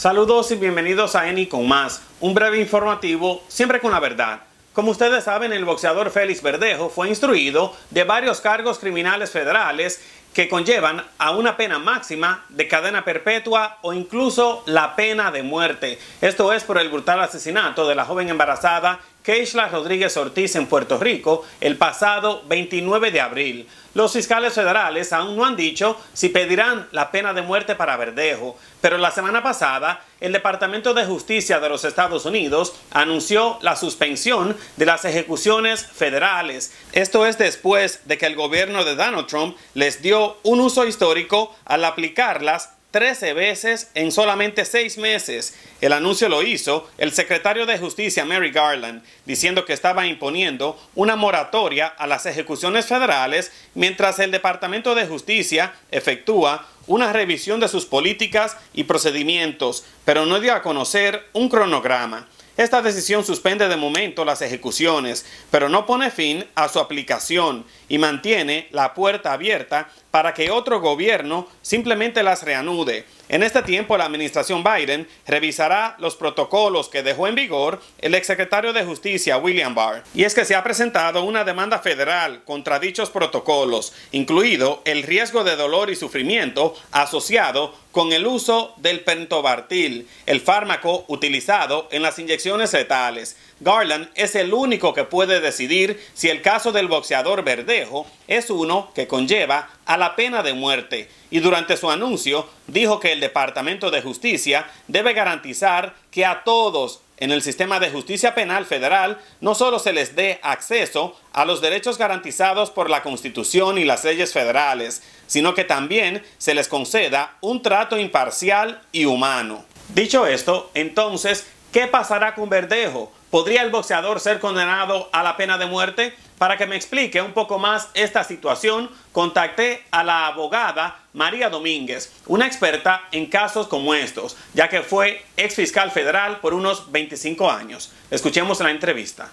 Saludos y bienvenidos a EnNY con más, un breve informativo, siempre con la verdad. Como ustedes saben, el boxeador Félix Verdejo fue instruido de varios cargos criminales federales que conllevan a una pena máxima de cadena perpetua o incluso la pena de muerte. Esto es por el brutal asesinato de la joven embarazada Keishla Rodríguez Ortiz en Puerto Rico el pasado 29 de abril. Los fiscales federales aún no han dicho si pedirán la pena de muerte para Verdejo, pero la semana pasada el Departamento de Justicia de los Estados Unidos anunció la suspensión de las ejecuciones federales. Esto es después de que el gobierno de Donald Trump les dio un uso histórico al aplicarlas 13 veces en solamente 6 meses. El anuncio lo hizo el secretario de Justicia Merrick Garland, diciendo que estaba imponiendo una moratoria a las ejecuciones federales mientras el Departamento de Justicia efectúa una revisión de sus políticas y procedimientos, pero no dio a conocer un cronograma. Esta decisión suspende de momento las ejecuciones, pero no pone fin a su aplicación y mantiene la puerta abierta para que otro gobierno simplemente las reanude. En este tiempo, la administración Biden revisará los protocolos que dejó en vigor el exsecretario de Justicia, William Barr. Y es que se ha presentado una demanda federal contra dichos protocolos, incluido el riesgo de dolor y sufrimiento asociado con el uso del pentobarbital, el fármaco utilizado en las inyecciones letales. Garland es el único que puede decidir si el caso del boxeador Verdejo es uno que conlleva a la pena de muerte, y durante su anuncio dijo que el Departamento de Justicia debe garantizar que a todos en el sistema de justicia penal federal no solo se les dé acceso a los derechos garantizados por la Constitución y las leyes federales, sino que también se les conceda un trato imparcial y humano. Dicho esto, entonces, ¿qué pasará con Verdejo? ¿Podría el boxeador ser condenado a la pena de muerte? Para que me explique un poco más esta situación, contacté a la abogada María Domínguez, una experta en casos como estos, ya que fue ex fiscal federal por unos 25 años. Escuchemos la entrevista.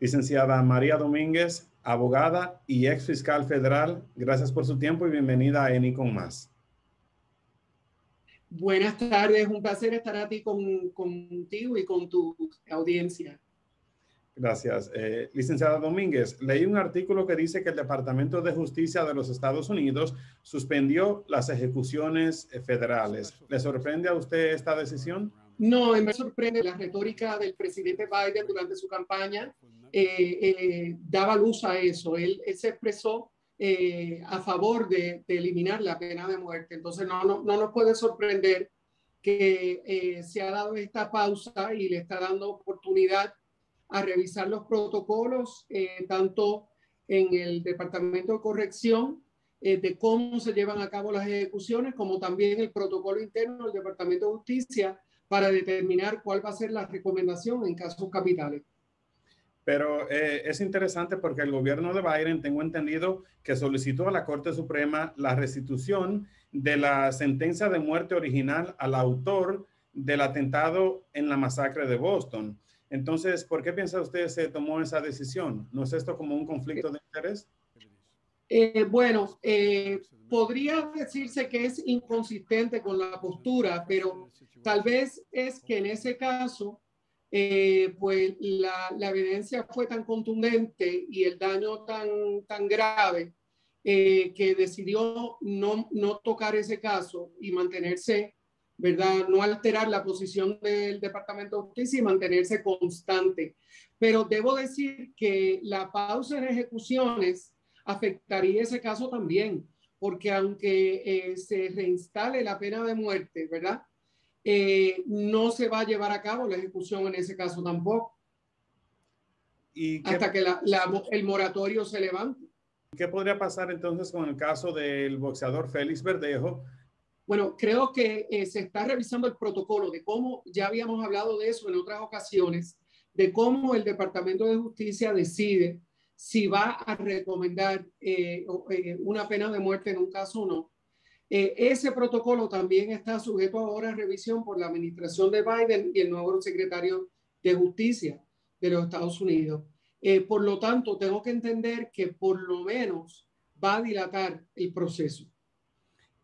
Licenciada María Domínguez, abogada y ex fiscal federal, gracias por su tiempo y bienvenida a EnNY con más. Buenas tardes, un placer estar aquí contigo y con tu audiencia. Gracias. Licenciada Domínguez, leí un artículo que dice que el Departamento de Justicia de los Estados Unidos suspendió las ejecuciones federales. ¿Le sorprende a usted esta decisión? No, me sorprende la retórica del presidente Biden durante su campaña. Daba luz a eso. Él se expresó a favor de eliminar la pena de muerte. Entonces no nos puede sorprender que se ha dado esta pausa y le está dando oportunidad a revisar los protocolos, tanto en el Departamento de Corrección, de cómo se llevan a cabo las ejecuciones, como también el protocolo interno del Departamento de Justicia para determinar cuál va a ser la recomendación en casos capitales. Pero es interesante porque el gobierno de Biden, tengo entendido, que solicitó a la Corte Suprema la restitución de la sentencia de muerte original al autor del atentado en la masacre de Boston. Entonces, ¿por qué piensa usted se tomó esa decisión? ¿No es esto como un conflicto de interés? Bueno, podría decirse que es inconsistente con la postura, pero tal vez es que en ese caso pues la evidencia fue tan contundente y el daño tan grave que decidió no tocar ese caso y mantenerse, ¿verdad? No alterar la posición del Departamento de Justicia y mantenerse constante. Pero debo decir que la pausa en ejecuciones afectaría ese caso también, porque aunque se reinstale la pena de muerte, ¿verdad? No se va a llevar a cabo la ejecución en ese caso tampoco. ¿Y hasta que el moratorio se levante? ¿Qué podría pasar entonces con el caso del boxeador Félix Verdejo? Bueno, creo que se está revisando el protocolo de cómo, ya habíamos hablado de eso en otras ocasiones, de cómo el Departamento de Justicia decide si va a recomendar una pena de muerte en un caso o no. Ese protocolo también está sujeto ahora a revisión por la administración de Biden y el nuevo secretario de Justicia de los Estados Unidos. Por lo tanto, tengo que entender que por lo menos va a dilatar el proceso.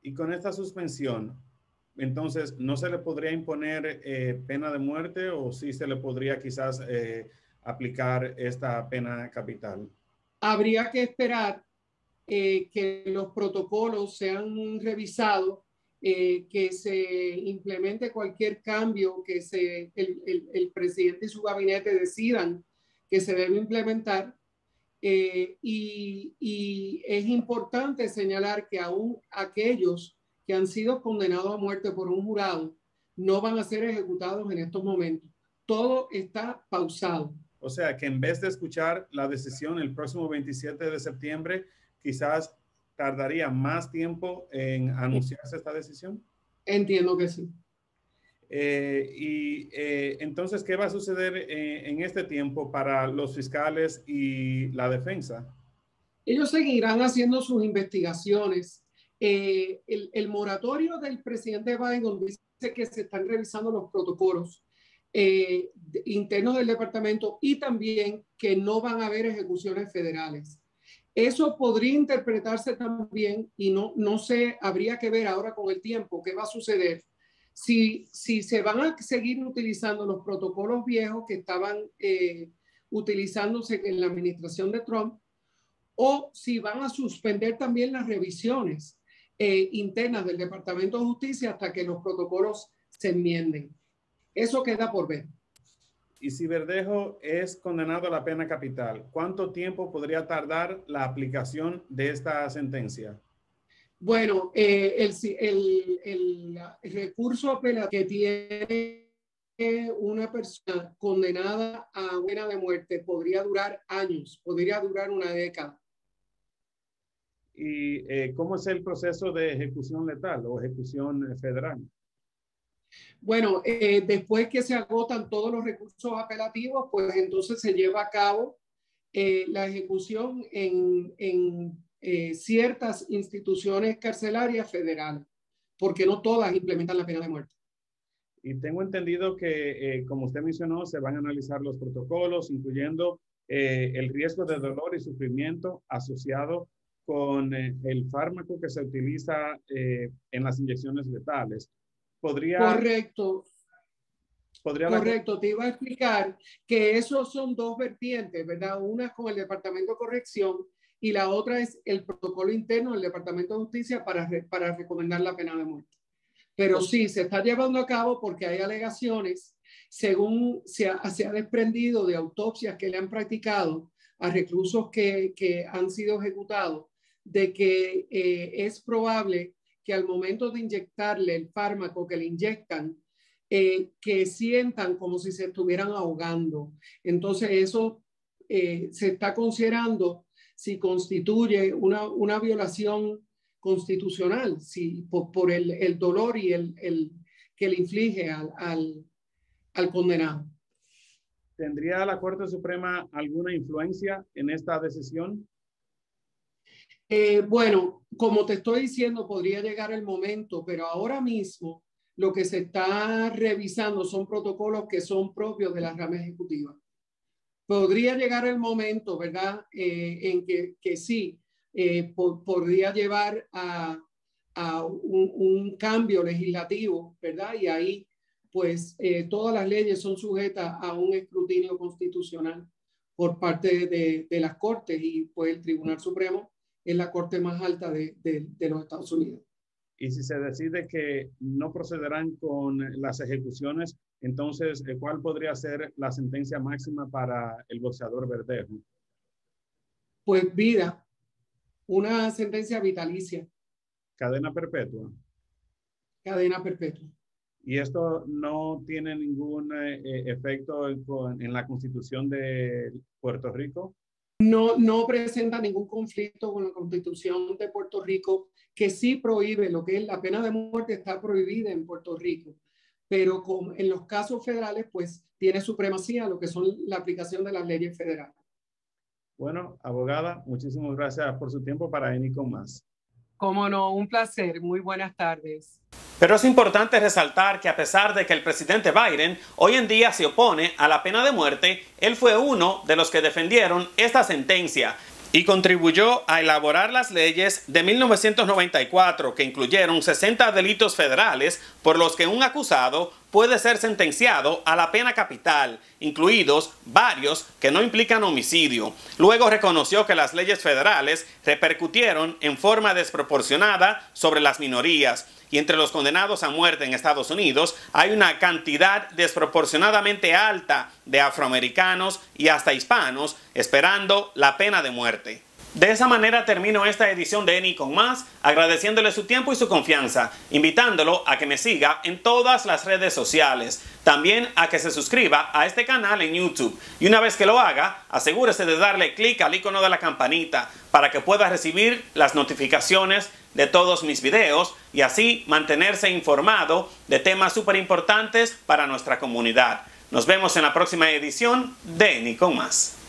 Y con esta suspensión, Entonces, ¿no se le podría imponer pena de muerte o sí se le podría quizás aplicar esta pena capital? Habría que esperar que los protocolos sean revisados, que se implemente cualquier cambio que el presidente y su gabinete decidan que se debe implementar. Y es importante señalar que aún aquellos que han sido condenados a muerte por un jurado no van a ser ejecutados en estos momentos. Todo está pausado. O sea, que en vez de escuchar la decisión el próximo 27 de septiembre, quizás tardaría más tiempo en anunciarse esta decisión. Entiendo que sí. Entonces, ¿qué va a suceder en este tiempo para los fiscales y la defensa? Ellos seguirán haciendo sus investigaciones. El moratorio del presidente Biden dice que se están revisando los protocolos internos del departamento y también que no van a haber ejecuciones federales. Eso podría interpretarse también, y no sé, habría que ver ahora con el tiempo qué va a suceder. Si se van a seguir utilizando los protocolos viejos que estaban utilizándose en la administración de Trump, o si van a suspender también las revisiones internas del Departamento de Justicia hasta que los protocolos se enmienden. Eso queda por ver. Y si Verdejo es condenado a la pena capital, ¿cuánto tiempo podría tardar la aplicación de esta sentencia? Bueno, el recurso apelativo que tiene una persona condenada a pena de muerte podría durar años, podría durar una década. ¿Y cómo es el proceso de ejecución letal o ejecución federal? Bueno, después que se agotan todos los recursos apelativos, pues entonces se lleva a cabo la ejecución en ciertas instituciones carcelarias federales, porque no todas implementan la pena de muerte. Y tengo entendido que, como usted mencionó, se van a analizar los protocolos, incluyendo el riesgo de dolor y sufrimiento asociado con el fármaco que se utiliza en las inyecciones letales. Correcto, te iba a explicar que esos son dos vertientes, ¿verdad? Una es con el Departamento de Corrección y la otra es el protocolo interno del Departamento de Justicia para recomendar la pena de muerte. Pero sí, se está llevando a cabo porque hay alegaciones, según se ha desprendido de autopsias que le han practicado a reclusos que han sido ejecutados, de que es probable que al momento de inyectarle el fármaco que le inyectan, que sientan como si se estuvieran ahogando. Entonces eso se está considerando si constituye una violación constitucional, si por el dolor y el que le inflige al condenado. ¿Tendría la Corte Suprema alguna influencia en esta decisión? Bueno, como te estoy diciendo, podría llegar el momento, pero ahora mismo lo que se está revisando son protocolos que son propios de la rama ejecutiva. Podría llegar el momento, ¿verdad?, en que sí, podría llevar a un cambio legislativo, ¿verdad? Y ahí, pues, todas las leyes son sujetas a un escrutinio constitucional por parte de las Cortes y, pues, el Tribunal Supremo es la corte más alta de los Estados Unidos. Y si se decide que no procederán con las ejecuciones, entonces, ¿cuál podría ser la sentencia máxima para el boxeador Verdejo? Pues vida, una sentencia vitalicia. ¿Cadena perpetua? Cadena perpetua. ¿Y esto no tiene ningún efecto en la Constitución de Puerto Rico? No presenta ningún conflicto con la Constitución de Puerto Rico, que sí prohíbe lo que es la pena de muerte, está prohibida en Puerto Rico, pero en los casos federales, pues tiene supremacía lo que son la aplicación de las leyes federales. Bueno, abogada, muchísimas gracias por su tiempo para EnNYConMás. Cómo no, un placer. Muy buenas tardes. Pero es importante resaltar que a pesar de que el presidente Biden hoy en día se opone a la pena de muerte, él fue uno de los que defendieron esta sentencia. y contribuyó a elaborar las leyes de 1994 que incluyeron 60 delitos federales por los que un acusado puede ser sentenciado a la pena capital, incluidos varios que no implican homicidio. Luego reconoció que las leyes federales repercutieron en forma desproporcionada sobre las minorías, y entre los condenados a muerte en Estados Unidos hay una cantidad desproporcionadamente alta de afroamericanos y hasta hispanos esperando la pena de muerte. De esa manera termino esta edición de EnNY con más, agradeciéndole su tiempo y su confianza, invitándolo a que me siga en todas las redes sociales, también a que se suscriba a este canal en YouTube, y una vez que lo haga, asegúrese de darle clic al icono de la campanita para que pueda recibir las notificaciones de todos mis videos y así mantenerse informado de temas súper importantes para nuestra comunidad. Nos vemos en la próxima edición de EnNY con más.